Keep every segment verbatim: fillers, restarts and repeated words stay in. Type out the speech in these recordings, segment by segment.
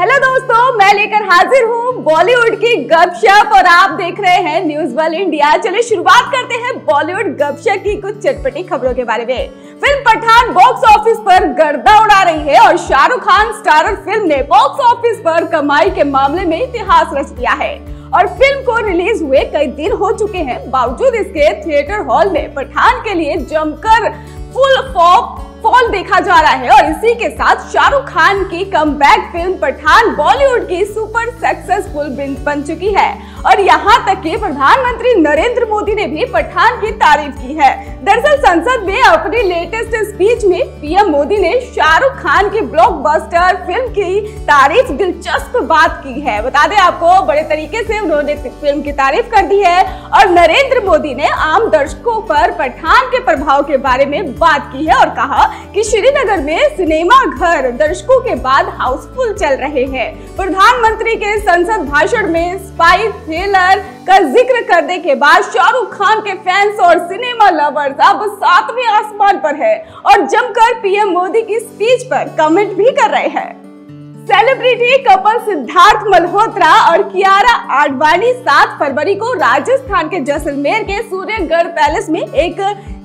Hello दोस्तों, मैं लेकर हाजिर हूँ बॉलीवुड की गपशप और आप देख रहे हैं न्यूज वर्ल्ड इंडिया। चलिए शुरुआत करते हैं बॉलीवुड गपशप की कुछ चटपटी खबरों के बारे में। फिल्म पठान बॉक्स ऑफिस पर गर्दा उड़ा रही है और शाहरुख खान स्टारर फिल्म ने बॉक्स ऑफिस पर कमाई के मामले में इतिहास रच दिया है और फिल्म को रिलीज हुए कई दिन हो चुके हैं, बावजूद इसके थिएटर हॉल में पठान के लिए जमकर फुल फॉप फॉल देखा जा रहा है। और इसी के साथ शाहरुख खान की कमबैक फिल्म पठान बॉलीवुड की सुपर सक्सेसफुल बन चुकी है और यहाँ तक कि प्रधानमंत्री नरेंद्र मोदी ने भी पठान की तारीफ की है। दरअसल संसद में अपनी लेटेस्ट स्पीच में पीएम मोदी ने शाहरुख खान की ब्लॉकबस्टर फिल्म की तारीफ दिलचस्प बात की है। बता दें आपको, बड़े तरीके से उन्होंने फिल्म की तारीफ कर दी है और नरेंद्र मोदी ने आम दर्शकों पर पठान के प्रभाव के बारे में बात की है और कहा कि श्रीनगर में सिनेमा घर दर्शकों के बाद हाउसफुल चल रहे हैं। प्रधानमंत्री के संसद भाषण में स्पाई थ्रिलर का जिक्र करने के बाद शाहरुख खान के फैंस और सिनेमा लवर्स अब सातवें आसमान पर है और जमकर पीएम मोदी की स्पीच पर कमेंट भी कर रहे हैं। सेलिब्रिटी कपल सिद्धार्थ मल्होत्रा और कियारा आडवाणी सात फरवरी को राजस्थान के जैसलमेर के सूर्यगढ़ पैलेस में एक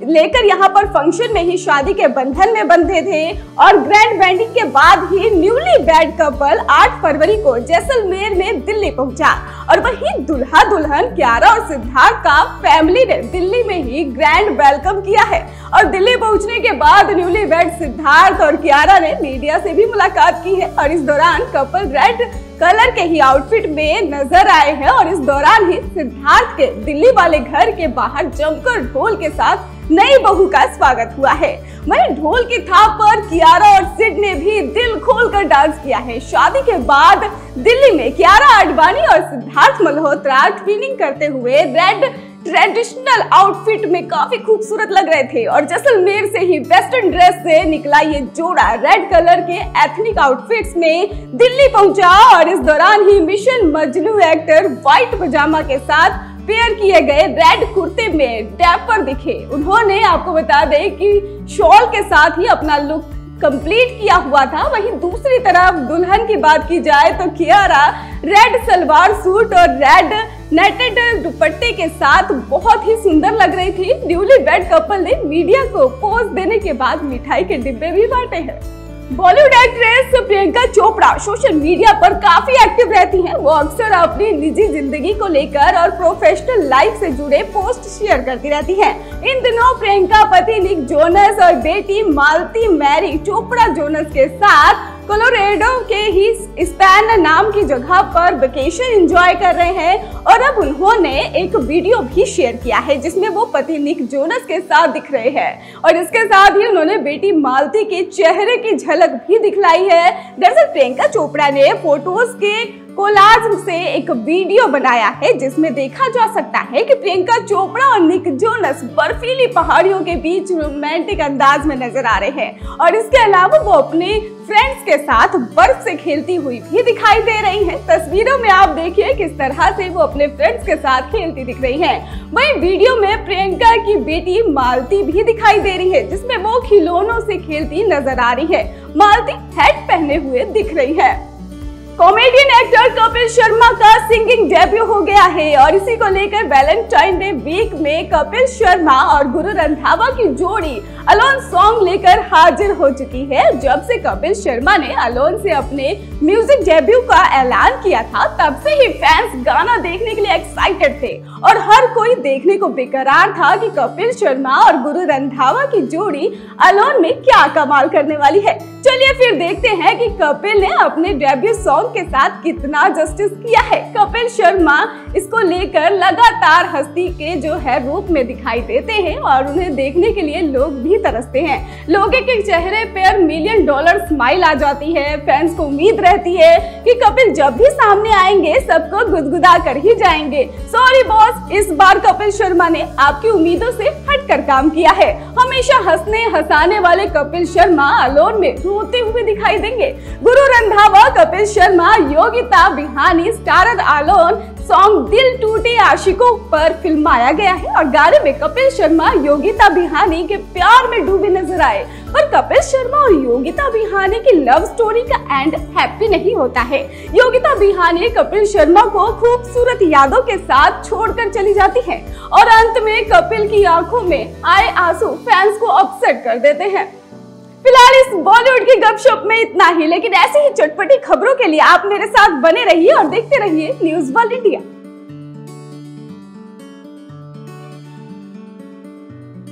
लेकर यहाँ पर फंक्शन में ही शादी के बंधन में बंधे थे और ग्रैंड वेडिंग के बाद ही न्यूली बैड कपल आठ फरवरी को जैसलमेर में दिल्ली पहुंचा और वहीं दुल्हा दुल्हन कियारा और सिद्धार्थ का फैमिली ने दिल्ली में ही ग्रैंड वेलकम किया है। और दिल्ली पहुंचने के बाद न्यूली बैड सिद्धार्थ और कियारा ने मीडिया से भी मुलाकात की है और इस दौरान कपल रेड कलर के ही आउटफिट में नजर आए हैं और इस दौरान ही सिद्धार्थ के दिल्ली वाले घर के बाहर जमकर ढोल के साथ नई बहू का स्वागत हुआ है। वहीं ढोल की थाप पर कियारा और सिड ने भी दिल खोलकर डांस किया है। शादी के बाद दिल्ली में कियारा आडवाणी और सिद्धार्थ मल्होत्रा ट्विनिंग करते हुए रेड ट्रेडिशनल आउटफिट में काफी खूबसूरत लग रहे थे और जैसलमेर से ही वेस्टर्न ड्रेस से निकला ये जोड़ा रेड कलर के एथनिक आउटफिट्स में दिल्ली पहुंचा और इस दौरान ही मिशन मजनू एक्टर व्हाइट पजामा के साथ पेयर किए गए रेड कुर्ते में डैपर दिखे। उन्होंने आपको बता दें कि शॉल के साथ ही अपना लुक कंप्लीट किया हुआ था। वहीं दूसरी तरफ दुल्हन की बात की जाए तो कियारा रेड सलवार सूट और रेड नेटेड दुपट्टे के साथ बहुत ही सुंदर लग रही थी। न्यूली बैड कपल ने मीडिया को पोज देने के बाद मिठाई के डिब्बे भी बांटे हैं। Bollywood actress Priyanka Chopra social media पर काफी एक्टिव रहती हैं। वो अक्सर अपनी निजी जिंदगी को लेकर और प्रोफेशनल लाइफ से जुड़े पोस्ट शेयर करती रहती हैं। इन दिनों प्रियंका पति निक जोनस और बेटी मालती मैरी चोपड़ा जोनस के साथ कोलोराडो के ही स्पैन नाम की जगह पर वेकेशन एंजॉय कर रहे हैं और अब उन्होंने एक वीडियो भी शेयर किया है जिसमें वो पति निक जोनस के साथ दिख रहे हैं और इसके साथ ही उन्होंने बेटी मालती के चेहरे की झलक भी दिखलाई है। दरअसल प्रियंका चोपड़ा ने फोटोज के कोलाज से एक वीडियो बनाया है जिसमें देखा जा सकता है कि प्रियंका चोपड़ा और निक जोनस बर्फीली पहाड़ियों के बीच रोमांटिक अंदाज में नजर आ रहे हैं और इसके अलावा वो अपने फ्रेंड्स के साथ बर्फ से खेलती हुई भी दिखाई दे रही हैं। तस्वीरों में आप देखिए किस तरह से वो अपने फ्रेंड्स के साथ खेलती दिख रही हैं। वहीं वीडियो में प्रियंका की बेटी मालती भी दिखाई दे रही है जिसमें वो खिलौनों से खेलती नजर आ रही है। मालती हैट पहने हुए दिख रही है। कॉमेडियन एक्टर कपिल शर्मा का सिंगिंग डेब्यू हो गया है और इसी को लेकर वैलेंटाइन डे वीक में कपिल शर्मा और गुरु रंधावा की जोड़ी अलोन सॉन्ग लेकर हाजिर हो चुकी है। जब से कपिल शर्मा ने अलोन से अपने म्यूजिक डेब्यू का ऐलान किया था तब से ही फैंस गाना देखने के लिए एक्साइटेड थे और हर कोई देखने को बेकरार था कि कपिल शर्मा और गुरु रंधावा की जोड़ी अलोन में क्या कमाल करने वाली है। चलिए फिर देखते हैं कि कपिल ने अपने डेब्यू सॉन्ग के साथ कितना जस्टिस किया है। कपिल शर्मा इसको लेकर लगातार हस्ती के जो है रूप में दिखाई देते हैं और उन्हें देखने के लिए लोग भी तरसते हैं। लोगों के चेहरे पर मिलियन डॉलर स्माइल आ जाती है। फैंस को उम्मीद रहती है कि कपिल जब भी सामने आएंगे सबको गुदगुदा कर ही जाएंगे। सॉरी बॉस, इस बार कपिल शर्मा ने आपकी उम्मीदों से हटकर काम किया है। हमेशा हंसने हंसाने वाले कपिल शर्मा अलोन में रोते हुए दिखाई देंगे। Guru Randhawa, Kapil Sharma, Yogita Bihani, starrer alone song दिल टूटे आशिकों पर फिल्माया गया है और गाने में कपिल शर्मा योगिता बिहानी के प्यार में डूबे नजर आए। पर कपिल शर्मा और योगिता बिहानी की लव स्टोरी का एंड हैप्पी नहीं होता है। योगिता बिहानी कपिल शर्मा को खूबसूरत यादों के साथ छोड़कर चली जाती है और अंत में कपिल की आंखों में आए आंसू फैंस को अपसेट कर देते हैं। फिलहाल इस बॉलीवुड की गपशप में इतना ही, लेकिन ऐसी ही चटपटी खबरों के लिए आप मेरे साथ बने रहिए और देखते रहिए न्यूज़ वर्ल्ड इंडिया।